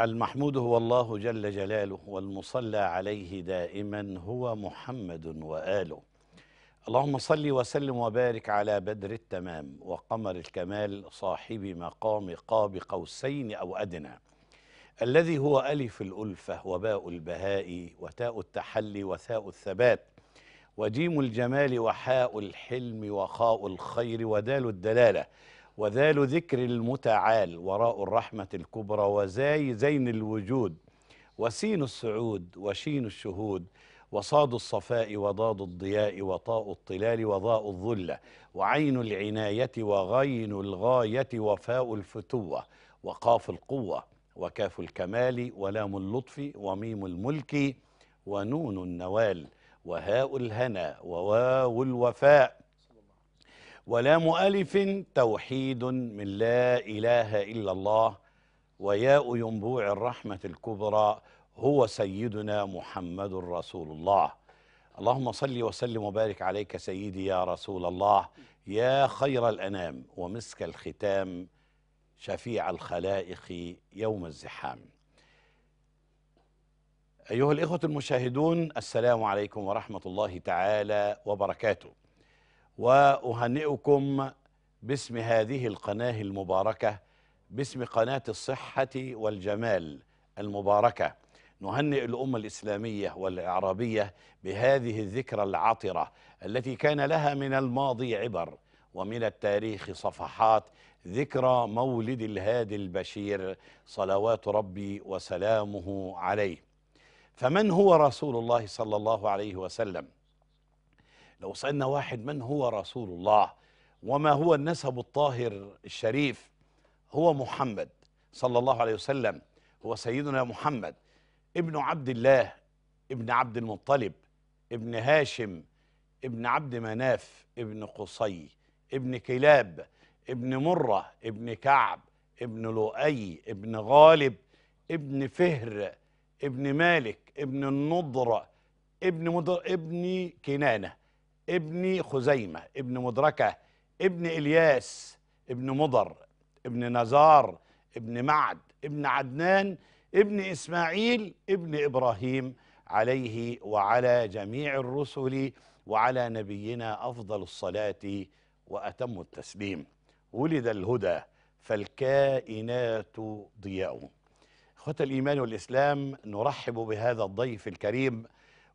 المحمود هو الله جل جلاله، والمصلى عليه دائما هو محمد وآله. اللهم صل وسلم وبارك على بدر التمام وقمر الكمال، صاحب مقام قاب قوسين أو أدنى، الذي هو ألف الألفة وباء البهاء وتاء التحلي وثاء الثبات وجيم الجمال وحاء الحلم وخاء الخير ودال الدلالة وذال ذكر المتعال وراء الرحمة الكبرى وزاي زين الوجود وسين السعود وشين الشهود وصاد الصفاء وضاد الضياء وطاء الطلال وضاء الظلة وعين العناية وغين الغاية وفاء الفتوة وقاف القوة وكاف الكمال ولام اللطف وميم الملك ونون النوال وهاء الهنا وواو الوفاء ولام ألف توحيد من لا إله إلا الله وياء ينبوع الرحمة الكبرى هو سيدنا محمد رسول الله. اللهم صل وسلم وبارك عليك سيدي يا رسول الله، يا خير الأنام ومسك الختام، شفيع الخلائق يوم الزحام. أيها الإخوة المشاهدون، السلام عليكم ورحمة الله تعالى وبركاته، وأهنئكم باسم هذه القناة المباركة، باسم قناة الصحة والجمال المباركة. نهنئ الأمة الإسلامية والعربية بهذه الذكرى العطرة التي كان لها من الماضي عبر ومن التاريخ صفحات، ذكرى مولد الهادي البشير صلوات ربي وسلامه عليه. فمن هو رسول الله صلى الله عليه وسلم؟ لو سألنا واحد من هو رسول الله وما هو النسب الطاهر الشريف، هو محمد صلى الله عليه وسلم، هو سيدنا محمد ابن عبد الله ابن عبد المطلب ابن هاشم ابن عبد مناف ابن قصي ابن كلاب ابن مرة ابن كعب ابن لؤي ابن غالب ابن فهر ابن مالك ابن النضر ابن كنانة ابن خزيمة ابن مدركة ابن إلياس ابن مضر ابن نزار ابن معد ابن عدنان ابن إسماعيل ابن إبراهيم، عليه وعلى جميع الرسل وعلى نبينا أفضل الصلاة وأتم التسليم. ولد الهدى فالكائنات ضياء. إخوة الإيمان والإسلام، نرحب بهذا الضيف الكريم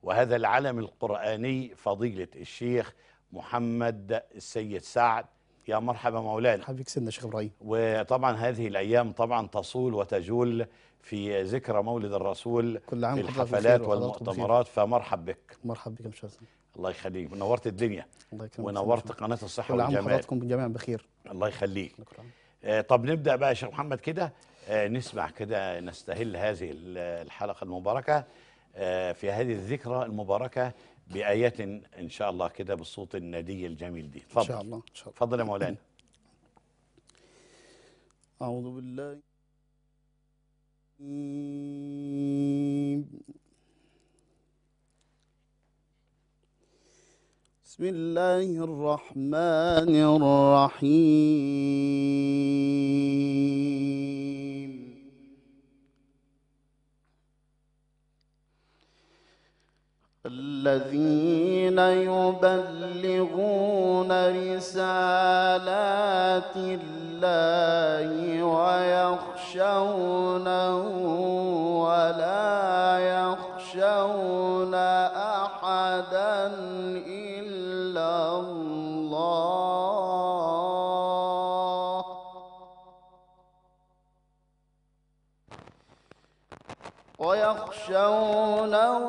وهذا العلم القرآني، فضيلة الشيخ محمد السيد سعد. يا مرحبا مولانا. حبيبك سيدنا الشيخ إبراهيم. وطبعا هذه الأيام طبعا تصول وتجول في ذكرى مولد الرسول في الحفلات والمؤتمرات، فمرحب بك. مرحب بك إن شاء الله. الله يخليك، نورت الدنيا. الله يكرمك. ونورت قناة الصحة والجمال. كل عام وحضراتكم جميعا بخير. الله يخليك. طب نبدأ بقى يا شيخ محمد كده، نسمع كده، نستهل هذه الحلقة المباركة في هذه الذكرى المباركة بآيات إن شاء الله كده بالصوت الندي الجميل دي. تفضل. إن شاء الله. تفضل يا مولانا. أعوذ بالله بسم الله الرحمن الرحيم. الذين يبلغون رسالات الله ويخشونه ولا يخشون أحدا إلا الله ويخشونه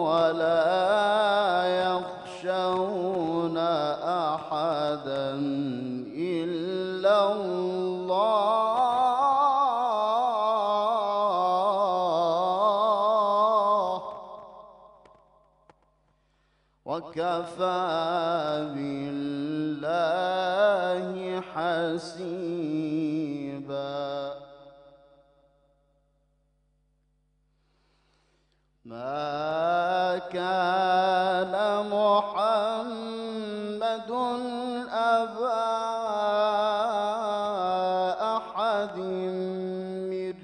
ولا يخشون أحدا إلا الله وكفى بالله حسيبا. ما كان محمد أبا أحد من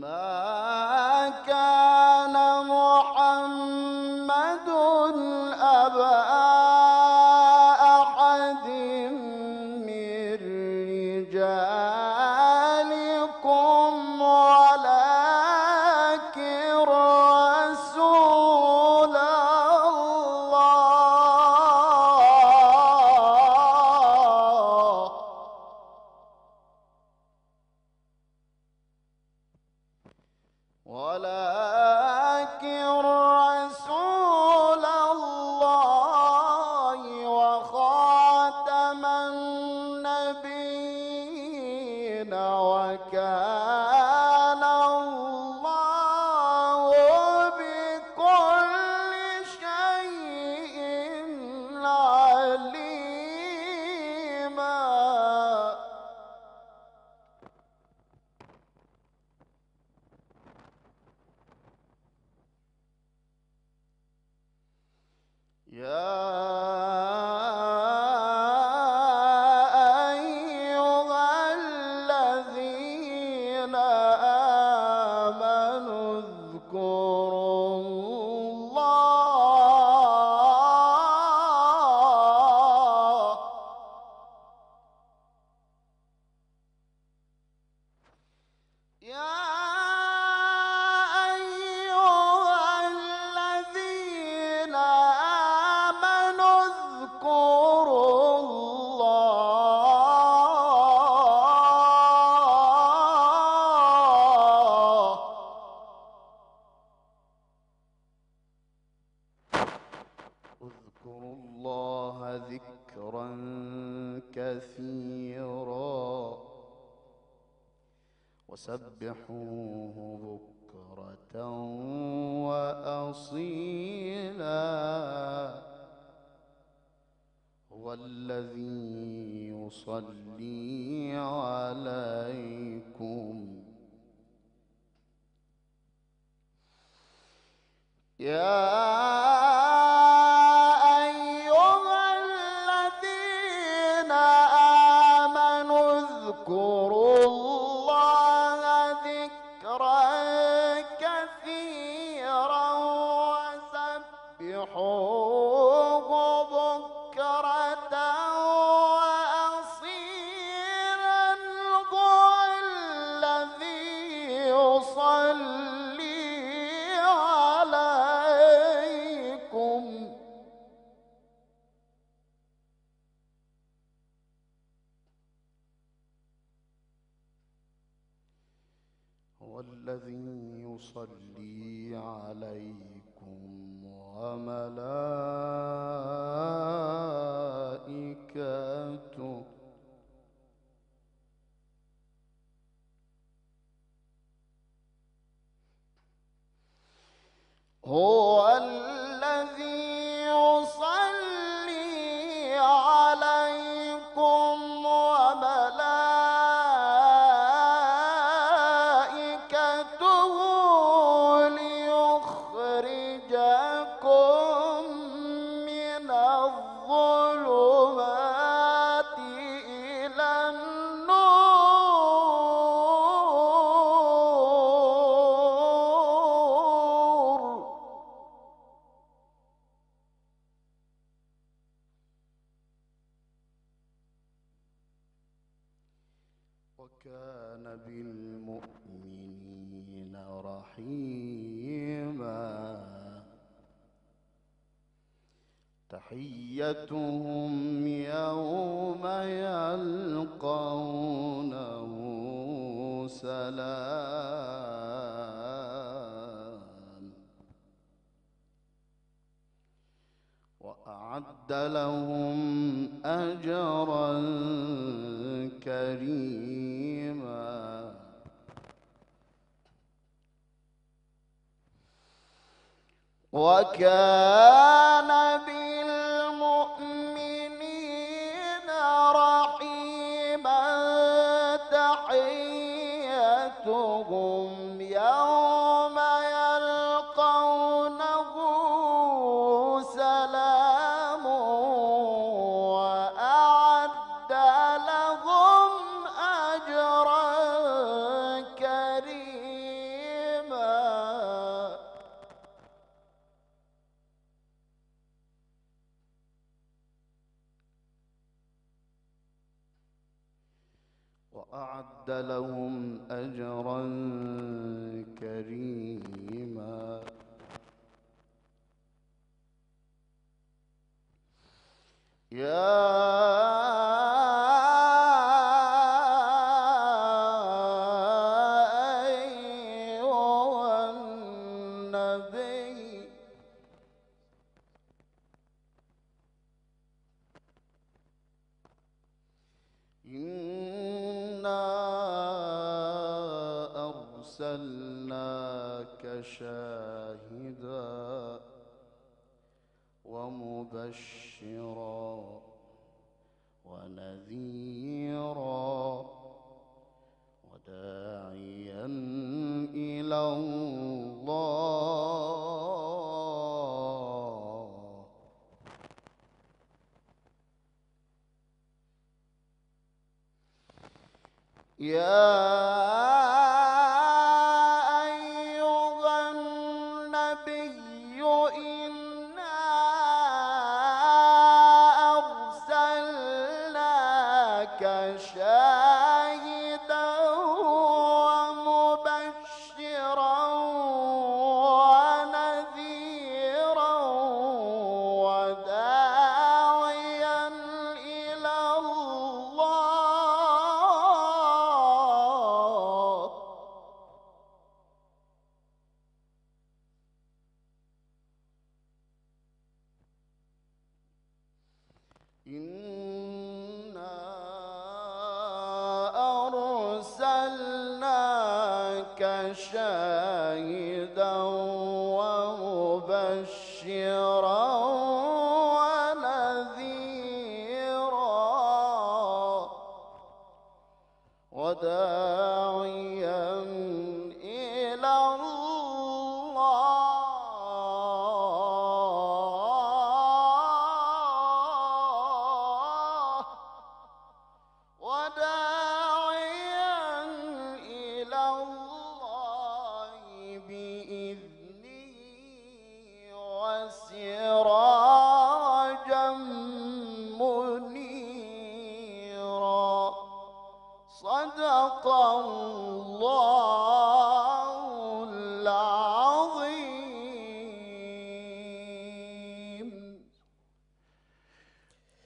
ما كان محمد أبا أحد من رجالكم ولكن رسول الله وخاتم النبيين وكان الله بكل شيء عليما. اذكروا الله ذكرا كثيرا وسبحوه بكرة وأصيلا. هو الذي يصلي عليكم يا اذكروا الله ذكرا كثيرا وسبحوه بكرة وأصيلا. هو الذي يصلي عليكم وملائكته هو الذي يصلي عليكم وكان بالمؤمنين رحيما. تحيتهم يوم يلقونه سلام. وأعد لهم أجرا كريما. وكان بالمؤمنين رحيما. تحيتهم يوم يلقونه سلام. وأعد لهم أجرا كريما. وأعد لهم أجرا كريما. أرسلناك شاهدا ومبشرا ونذيرا وداعيا إلى الله شاهدا ومبشرا ونذيرا وداعيا إلى الله وداعيا إلى الله سراجا منيرا. صدق الله العظيم.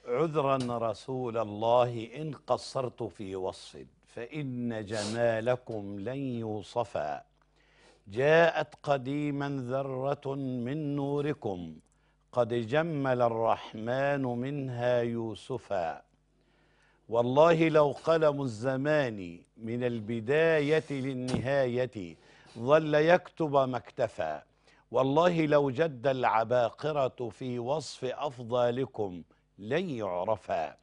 عذرا رسول الله إن قصرت في وصف، فإن جمالكم لن يوصفا. جاءت قديما ذرة من نوركم، قد جمل الرحمن منها يوسفا. والله لو قلم الزمان من البداية للنهاية، ظل يكتب ما اكتفى. والله لو جد العباقرة في وصف أفضالكم لن يعرفا.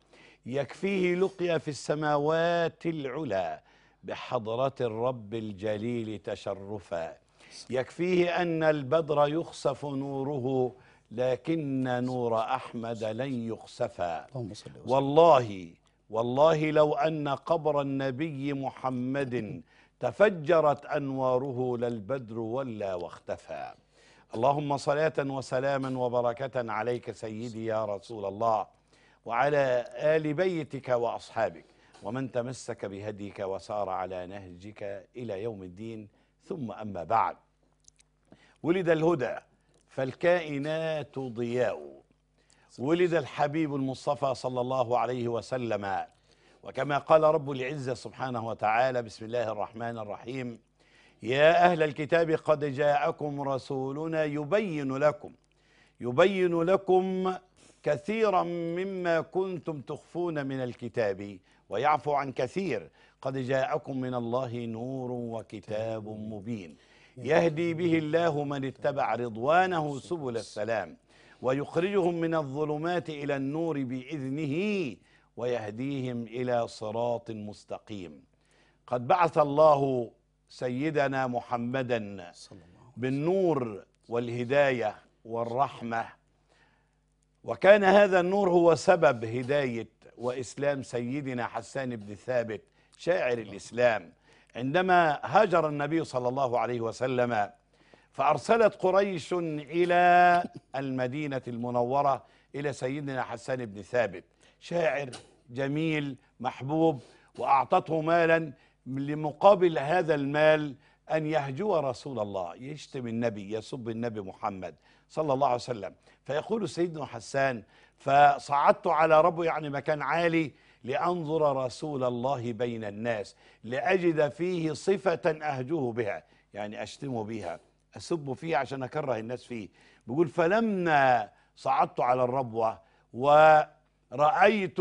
يكفيه لقيا في السماوات العلا، بحضرة الرب الجليل تشرفا. يكفيه أن البدر يخسف نوره، لكن نور أحمد لن يخسفا. والله لو أن قبر النبي محمد تفجرت أنواره، للبدر ولا واختفى. اللهم صلاة وسلاما وبركة عليك سيدي يا رسول الله، وعلى آل بيتك وأصحابك ومن تمسك بهديك وسار على نهجك إلى يوم الدين. ثم أما بعد، ولد الهدى فالكائنات ضياء، ولد الحبيب المصطفى صلى الله عليه وسلم. وكما قال رب العزة سبحانه وتعالى: بسم الله الرحمن الرحيم، يا أهل الكتاب قد جاءكم رسولنا يبين لكم كثيرا مما كنتم تخفون من الكتاب ويعفو عن كثير، قد جاءكم من الله نور وكتاب مبين، يهدي به الله من اتبع رضوانه سبل السلام، ويخرجهم من الظلمات إلى النور بإذنه، ويهديهم إلى صراط مستقيم. قد بعث الله سيدنا محمدا بالنور والهداية والرحمة، وكان هذا النور هو سبب هداية وإسلام سيدنا حسان بن ثابت شاعر الإسلام. عندما هاجر النبي صلى الله عليه وسلم، فأرسلت قريش إلى المدينة المنورة إلى سيدنا حسان بن ثابت، شاعر جميل محبوب، وأعطته مالا لمقابل هذا المال أن يهجو رسول الله، يشتم النبي، يسب النبي محمد صلى الله عليه وسلم. فيقول سيدنا حسان: فصعدت على ربه، يعني مكان عالي، لأنظر رسول الله بين الناس لأجد فيه صفة أهجوه بها، يعني أشتمه بها، أسب فيه عشان أكره الناس فيه. بيقول: فلما صعدت على الربوة ورأيت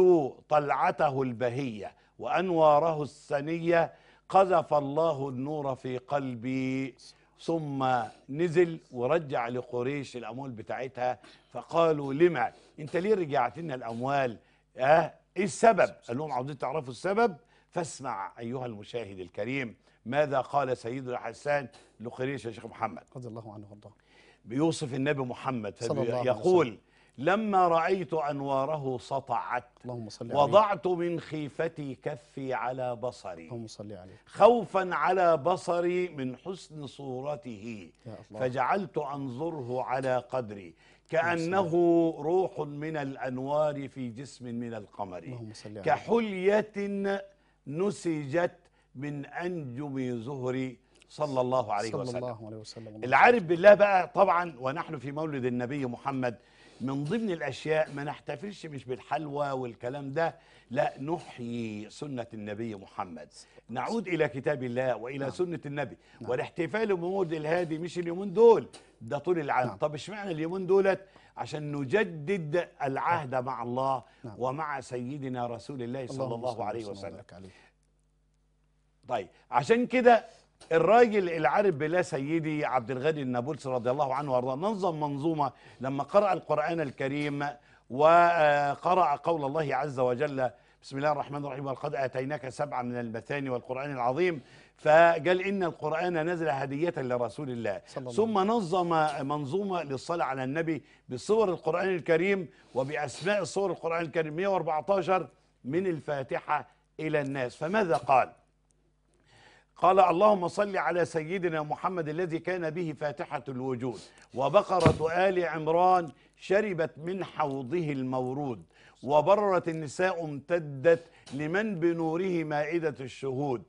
طلعته البهية وأنواره السنية، قذف الله النور في قلبي. ثم نزل ورجع لقريش الأموال بتاعتها، فقالوا: لما أنت ليه رجعت لنا الأموال؟ إيه السبب؟ قال لهم: عاوزين تعرفوا السبب؟ فاسمع أيها المشاهد الكريم ماذا قال سيدنا حسان لقريش يا شيخ محمد رضي الله عنه وارضاه. بيوصف النبي محمد يقول: لما رأيت أنواره سطعت، وضعت من خيفتي كفي على بصري، خوفا على بصري من حسن صورته، فجعلت أنظره على قدري كأنه روح من الأنوار في جسم من القمر، كحلية نسجت من أنجم زهري، صلى الله عليه وسلم. العارف بالله بقى طبعا، ونحن في مولد النبي محمد من ضمن الأشياء ما نحتفلش مش بالحلوى والكلام ده، لا، نحيي سنة النبي محمد، نعود إلى كتاب الله وإلى سنة النبي. والاحتفال بمولد الهادي مش اليومين دول، ده طول العام. طب اشمعنى اليومين دولت؟ عشان نجدد العهد مع الله ومع سيدنا رسول الله صلى الله عليه وسلم. طيب عشان كده الراجل العارف بالله سيدي عبد الغني النابلسي رضي الله عنه وارضاه نظم منظومه لما قرأ القرآن الكريم وقرأ قول الله عز وجل: بسم الله الرحمن الرحيم ولقد اتيناك سبعا من المثاني والقرآن العظيم، فقال إن القرآن نزل هدية لرسول الله. ثم نظم منظومة للصلاة على النبي بصور القرآن الكريم وبأسماء صور القرآن الكريم 114 من الفاتحة إلى الناس. فماذا قال؟ قال: اللهم صل على سيدنا محمد الذي كان به فاتحة الوجود، وبقرة آل عمران شربت من حوضه المورود، وبررت النساء امتدت لمن بنوره مائدة الشهود،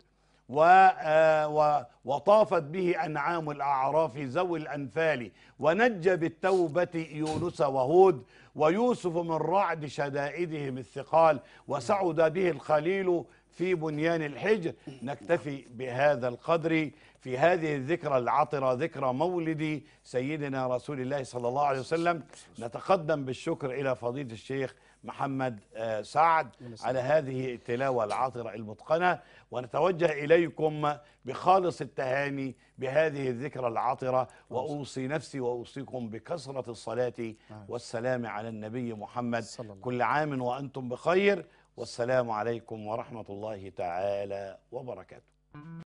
وطافت به أنعام الأعراف ذوي الأنفال، ونج بالتوبة يونس وهود، ويوسف من رعد شدائدهم الثقال، وسعد به الخليل في بنيان الحجر. نكتفي بهذا القدر في هذه الذكرى العطرة، ذكرى مولد سيدنا رسول الله صلى الله عليه وسلم. نتقدم بالشكر إلى فضيلة الشيخ محمد سعد على هذه التلاوة العطرة المتقنة، ونتوجه إليكم بخالص التهاني بهذه الذكرى العطرة، وأوصي نفسي وأوصيكم بكثرة الصلاة والسلام على النبي محمد. كل عام وأنتم بخير، والسلام عليكم ورحمة الله تعالى وبركاته.